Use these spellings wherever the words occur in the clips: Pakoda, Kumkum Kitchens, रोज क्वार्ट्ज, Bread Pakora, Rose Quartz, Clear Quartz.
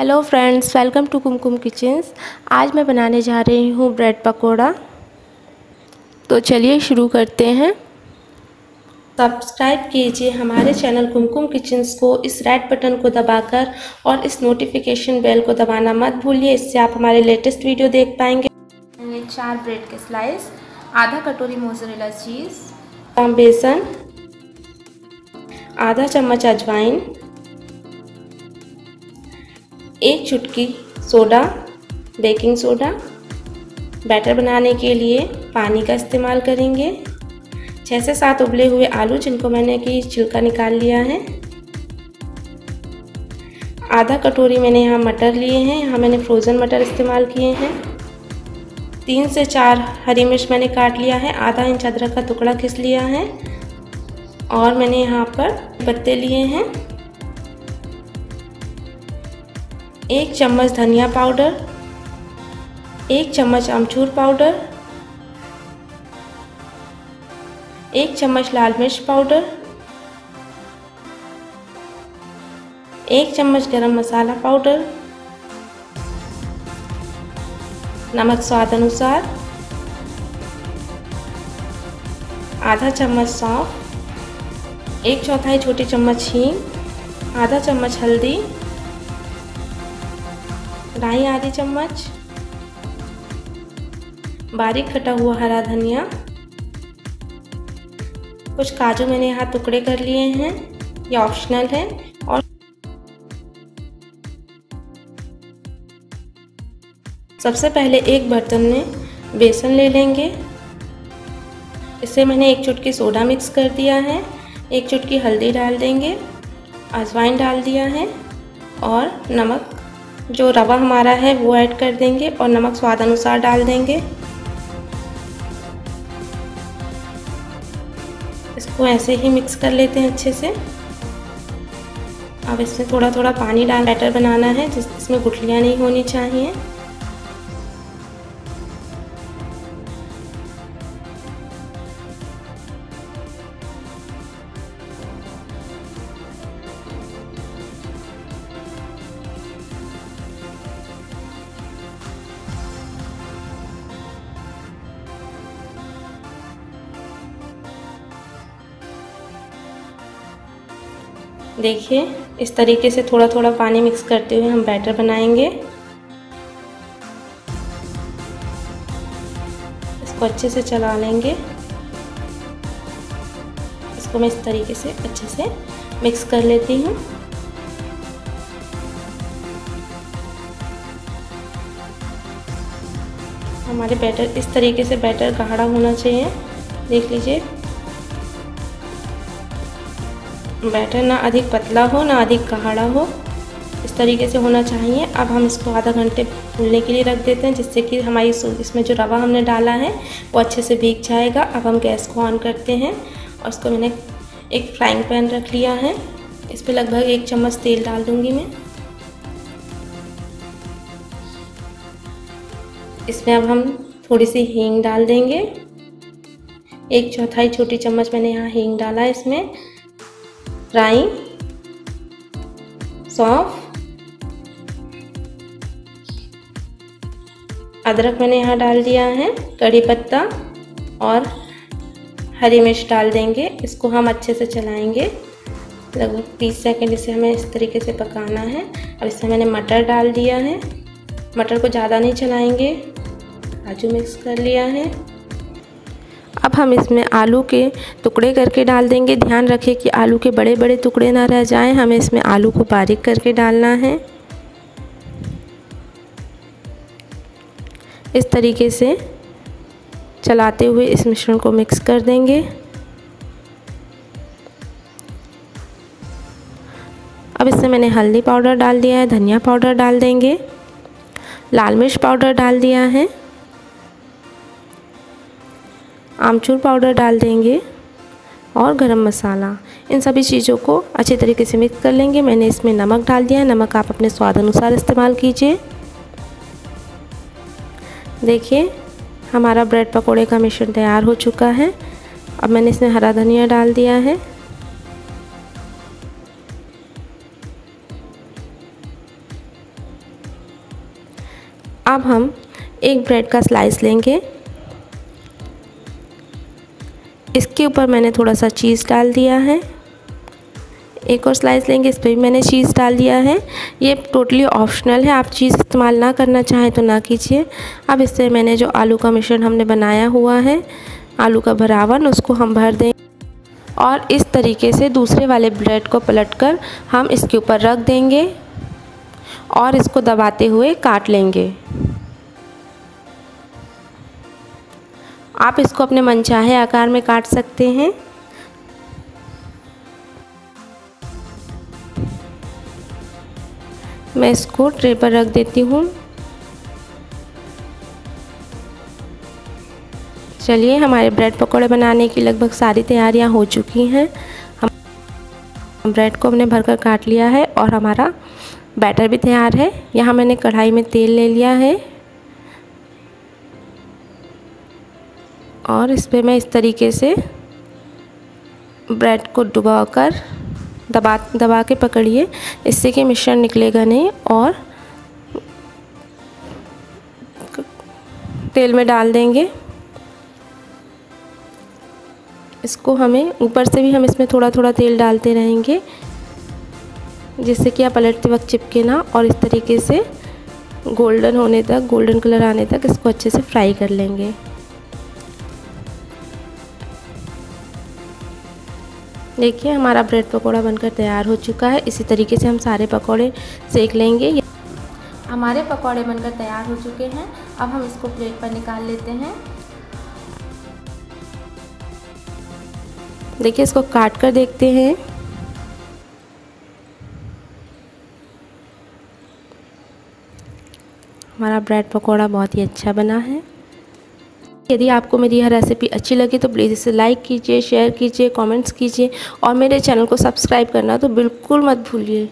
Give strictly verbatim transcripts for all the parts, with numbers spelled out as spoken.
Hello friends, welcome to Kumkum kitchens. आज मैं बनाने जा रही हूँ ब्रेड पकोड़ा, तो चलिए शुरू करते हैं। सब्सक्राइब कीजिए हमारे चैनल कुमकुम किचन्स को इस रेड बटन को दबाकर और इस नोटिफिकेशन बेल को दबाना मत भूलिए। इससे आप हमारे लेटेस्ट वीडियो देख पाएंगे। मैंने चार ब्रेड के स्लाइस, आधा कटोरी मोज़रेला चीज़, कम बेसन, आधा चम्मच अजवाइन, एक चुटकी सोडा, बेकिंग सोडा। बैटर बनाने के लिए पानी का इस्तेमाल करेंगे। छः से सात उबले हुए आलू जिनको मैंने कि छिलका निकाल लिया है। आधा कटोरी मैंने यहाँ मटर लिए हैं, यहाँ मैंने फ्रोज़न मटर इस्तेमाल किए हैं। तीन से चार हरी मिर्च मैंने काट लिया है, आधा इंच अदरक का टुकड़ा घिस लिया है, और मैंने यहाँ पर पत्ते लिए हैं। एक चम्मच धनिया पाउडर, एक चम्मच अमचूर पाउडर, एक चम्मच लाल मिर्च पाउडर, एक चम्मच गरम मसाला पाउडर, नमक स्वाद अनुसार, आधा चम्मच सौंफ, एक चौथाई छोटी चम्मच हींग, आधा चम्मच हल्दी, राई आधी चम्मच, बारीक कटा हुआ हरा धनिया, कुछ काजू मैंने यहाँ टुकड़े कर लिए हैं, ये ऑप्शनल है, और सबसे पहले एक बर्तन में बेसन ले लेंगे। इसे मैंने एक चुटकी सोडा मिक्स कर दिया है, एक चुटकी हल्दी डाल देंगे, अजवाइन डाल दिया है, और नमक जो रवा हमारा है वो ऐड कर देंगे, और नमक स्वाद अनुसार डाल देंगे। इसको ऐसे ही मिक्स कर लेते हैं अच्छे से। अब इसमें थोड़ा थोड़ा पानी डाल बैटर बनाना है, जिस इसमें गुठलियाँ नहीं होनी चाहिए। देखिए, इस तरीके से थोड़ा थोड़ा पानी मिक्स करते हुए हम बैटर बनाएंगे। इसको अच्छे से चला लेंगे। इसको मैं इस तरीके से अच्छे से मिक्स कर लेती हूँ। हमारे बैटर इस तरीके से बैटर गाढ़ा होना चाहिए। देख लीजिए, बैटर ना अधिक पतला हो ना अधिक गाढ़ा हो, इस तरीके से होना चाहिए। अब हम इसको आधा घंटे भूनने के लिए रख देते हैं, जिससे कि हमारी इसमें जो रवा हमने डाला है वो अच्छे से भीग जाएगा। अब हम गैस को ऑन करते हैं, और इसको मैंने एक फ्राइंग पैन रख लिया है। इस पर लगभग एक चम्मच तेल डाल दूँगी मैं। इसमें अब हम थोड़ी सी हींग डाल देंगे। एक चौथाई छोटी चम्मच मैंने यहाँ हींग डाला है। इसमें राई, सौंफ, अदरक मैंने यहाँ डाल दिया है, कड़ी पत्ता और हरी मिर्च डाल देंगे। इसको हम अच्छे से चलाएंगे, लगभग तीस सेकेंड इसे हमें इस तरीके से पकाना है। अब इसमें मैंने मटर डाल दिया है, मटर को ज़्यादा नहीं चलाएंगे। काजू मिक्स कर लिया है। अब हम इसमें आलू के टुकड़े करके डाल देंगे। ध्यान रखें कि आलू के बड़े बड़े टुकड़े ना रह जाएं। हमें इसमें आलू को बारीक करके डालना है। इस तरीके से चलाते हुए इस मिश्रण को मिक्स कर देंगे। अब इसमें मैंने हल्दी पाउडर डाल दिया है, धनिया पाउडर डाल देंगे, लाल मिर्च पाउडर डाल दिया है, आमचूर पाउडर डाल देंगे, और गरम मसाला। इन सभी चीज़ों को अच्छे तरीके से मिक्स कर लेंगे। मैंने इसमें नमक डाल दिया है, नमक आप अपने स्वाद अनुसार इस्तेमाल कीजिए। देखिए, हमारा ब्रेड पकोड़े का मिश्रण तैयार हो चुका है। अब मैंने इसमें हरा धनिया डाल दिया है। अब हम एक ब्रेड का स्लाइस लेंगे, इसके ऊपर मैंने थोड़ा सा चीज़ डाल दिया है। एक और स्लाइस लेंगे, इस पर भी मैंने चीज़ डाल दिया है। ये टोटली ऑप्शनल है, आप चीज़ इस्तेमाल ना करना चाहें तो ना कीजिए। अब इससे मैंने जो आलू का मिश्रण हमने बनाया हुआ है, आलू का भरावन, उसको हम भर देंगे और इस तरीके से दूसरे वाले ब्रेड को पलटकर हम इसके ऊपर रख देंगे और इसको दबाते हुए काट लेंगे। आप इसको अपने मनचाहे आकार में काट सकते हैं। मैं इसको ट्रे पर रख देती हूँ। चलिए, हमारे ब्रेड पकौड़े बनाने की लगभग सारी तैयारियाँ हो चुकी हैं। हम ब्रेड को हमने भरकर काट लिया है और हमारा बैटर भी तैयार है। यहाँ मैंने कढ़ाई में तेल ले लिया है और इस पर मैं इस तरीके से ब्रेड को डुबाकर दबा दबा के पकड़िए, इससे कि मिश्रण निकलेगा नहीं और तेल में डाल देंगे। इसको हमें ऊपर से भी हम इसमें थोड़ा थोड़ा तेल डालते रहेंगे, जिससे कि आप पलटते वक्त चिपके ना, और इस तरीके से गोल्डन होने तक, गोल्डन कलर आने तक इसको अच्छे से फ्राई कर लेंगे। देखिए, हमारा ब्रेड पकौड़ा बनकर तैयार हो चुका है। इसी तरीके से हम सारे पकौड़े सेक लेंगे। हमारे पकौड़े बनकर तैयार हो चुके हैं। अब हम इसको प्लेट पर निकाल लेते हैं। देखिए, इसको काट कर देखते हैं। हमारा ब्रेड पकौड़ा बहुत ही अच्छा बना है। यदि आपको मेरी यह रेसिपी अच्छी लगी तो प्लीज़ इसे लाइक कीजिए, शेयर कीजिए, कमेंट्स कीजिए और मेरे चैनल को सब्सक्राइब करना तो बिल्कुल मत भूलिए।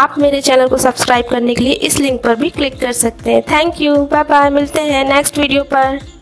आप मेरे चैनल को सब्सक्राइब करने के लिए इस लिंक पर भी क्लिक कर सकते हैं। थैंक यू, बाय बाय, मिलते हैं नेक्स्ट वीडियो पर।